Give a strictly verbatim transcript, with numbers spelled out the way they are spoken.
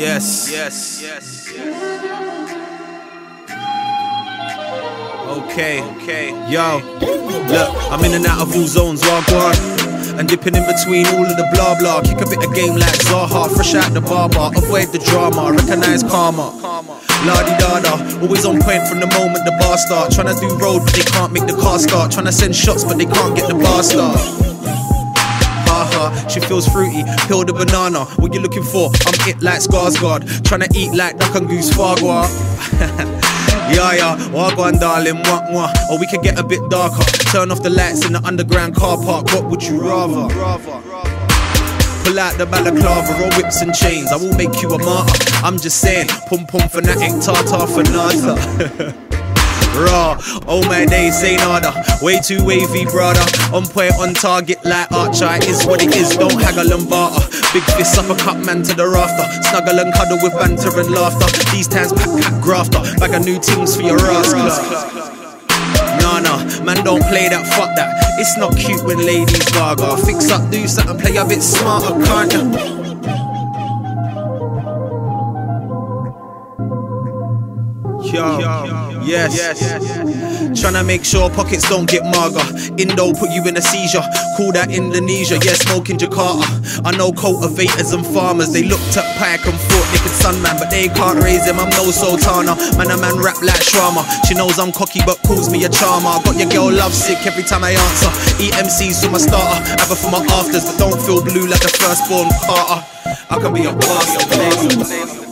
Yes, yes, yes, yes. Okay, okay, yo. Look, I'm in and out of all zones, Wagwan. And dipping in between all of the blah blah. Kick a bit of game like Zaha. Fresh out the bar bar, avoid the drama. Recognize karma, la-di-da-da. Always on point from the moment the bar start. Tryna do road but they can't make the car start. Tryna send shots but they can't get the bar start. Ha-ha, she feels fruity, peel the banana. What you looking for? I'm it like Skarsgård. Tryna eat like duck and goose fargua. Yeah, yeah, wagwan darling, mwah mwah. Or we could get a bit darker. Turn off the lights in the underground car park. What would you rather? Pull out the balaclava or whips and chains. I won't make you a martyr, I'm just saying. Pum pum fanatic, tartar fanata. Raw, oh my days, say nada. Way too wavy, brother. On point, on target, like Archer. It is what it is, don't haggle and barter. Big fist, uppercut man to the rafter. Snuggle and cuddle with banter and laughter. These times, pack, pack, grafter. Bag of new teams for your rascals. Nah, nah, man don't play that, fuck that. It's not cute when ladies gaga. Fix up, do something, play a bit smarter, can't ya? Yo, yo, yes, yes, yes. Tryna make sure pockets don't get maga. Indo put you in a seizure. Call that Indonesia, yeah, smoking Jakarta. I know cultivators and farmers. They looked at Pike and thought they could sun man, but they can't raise him, I'm no sultana. Man a man rap like Sharma. She knows I'm cocky but calls me a charmer. Got your girl lovesick every time I answer. E M Cs for my starter, have her for my afters, but don't feel blue like the firstborn Carter. I can be a boss, a